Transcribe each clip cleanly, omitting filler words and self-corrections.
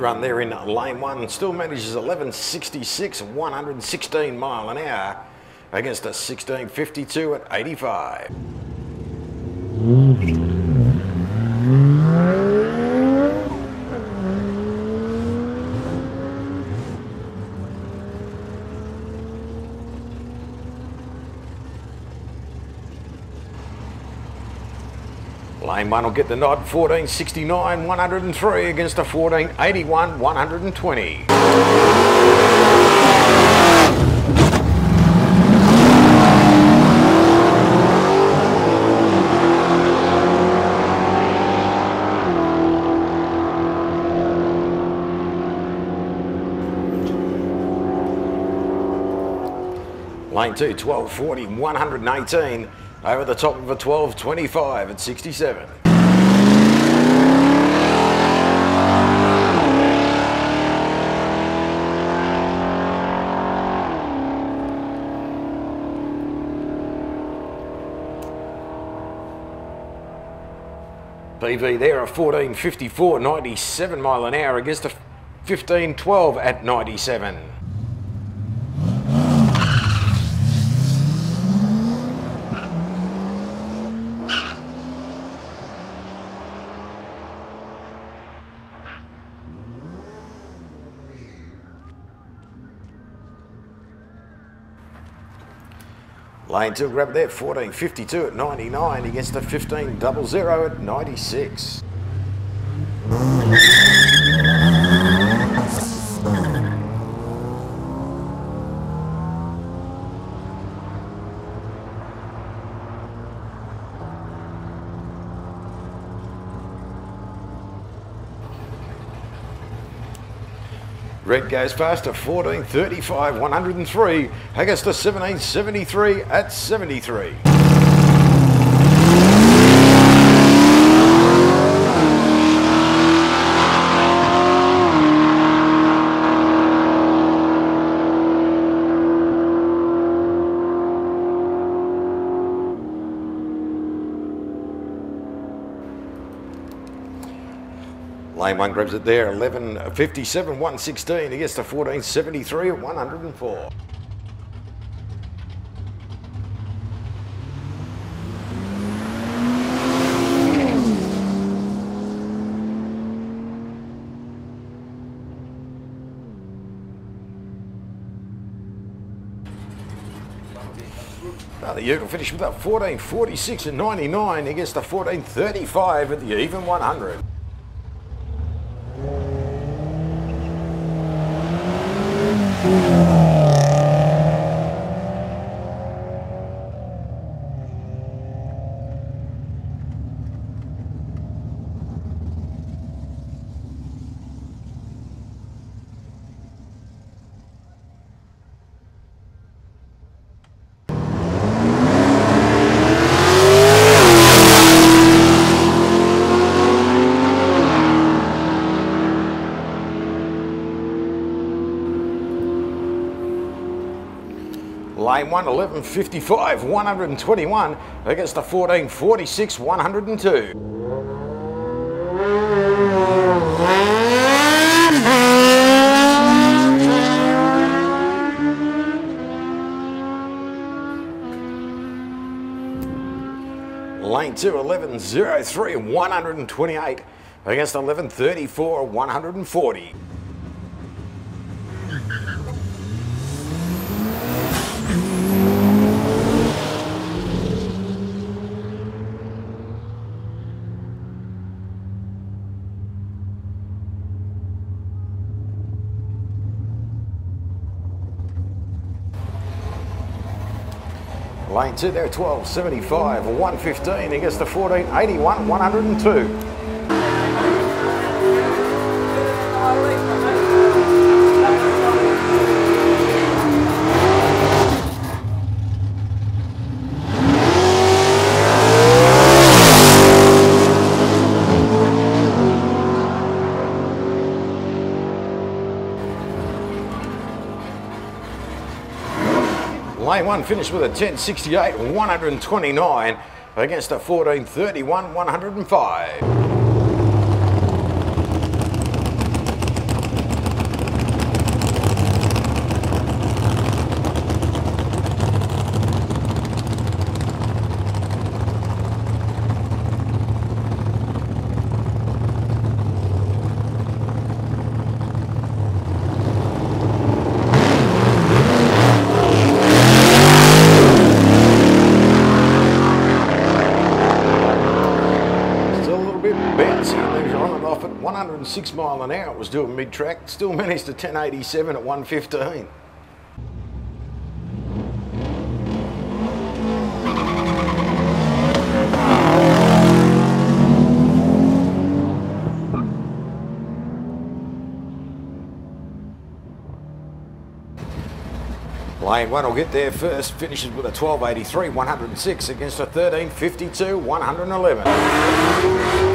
run there in lane one still manages 11.66, 116 mile an hour against a 16.52 at 85. Lane one will get the nod, 14.69, 103 against a 14.81, 120. Lane 2, 1240, 118, over the top of a 1225 at 67. PV there, a 1454, 97 mile an hour against a 1512 at 97. Lane 2 grab that, 14.52 at 99 against the 15.00 at 96. Red goes past a 14.35, 103 against a 17.73 at 73. Lane 1 grabs it there, 11.57, 116 against the 14.73 at 104. Another Ute will finish with a 14.46 at 99 against the 14.35 at the even 100. Lane 1, 11.55, 121 against the 14.46, 102. Lane 2, 11.03, 128 against 11.34, 140. Lane 2 there, 12.75, 115 against the 14.81, 102. Lane 1 finished with a 10.68, 129 against a 14.31, 105. 106 mile an hour it was doing mid-track, still managed to 1087 at 115. Lane one will get there first, finishes with a 12.83, 106 against a 13.52, 111.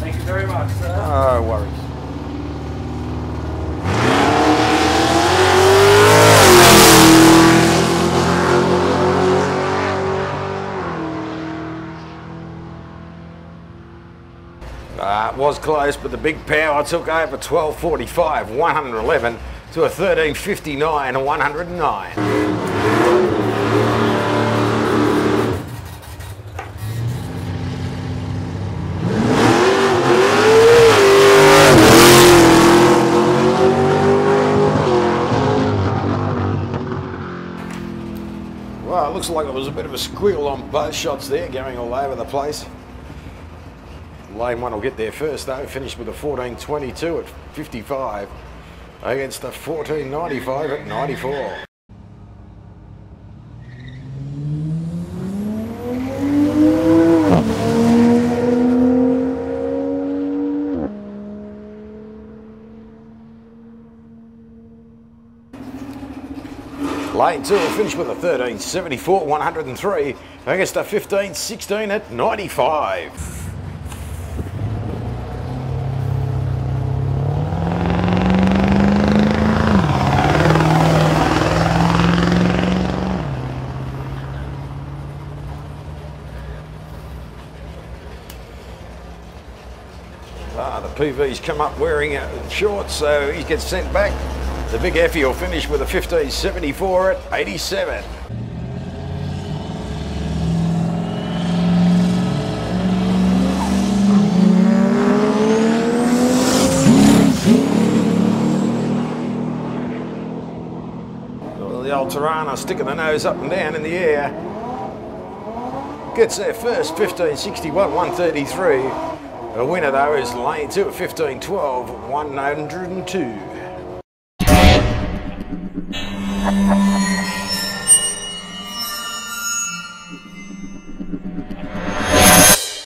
Thank you very much, sir. No worries. It was close, but the big power took over. 12.45, 111 to a 13.59, 109. Well, it looks like it was a bit of a squiggle on both shots there, going all over the place. Lane one will get there first though, finished with a 14.22 at 55 against a 14.95 at 94. Lane two will finish with a 13.74 at 103 against a 15.16 at 95. PV's come up wearing shorts, so he gets sent back. The big Effie will finish with a 15.74 at 87. Well, the old Tirana sticking the nose up and down in the air. Gets there first, 15.61, 133. The winner though is lane two at 15.12, 102.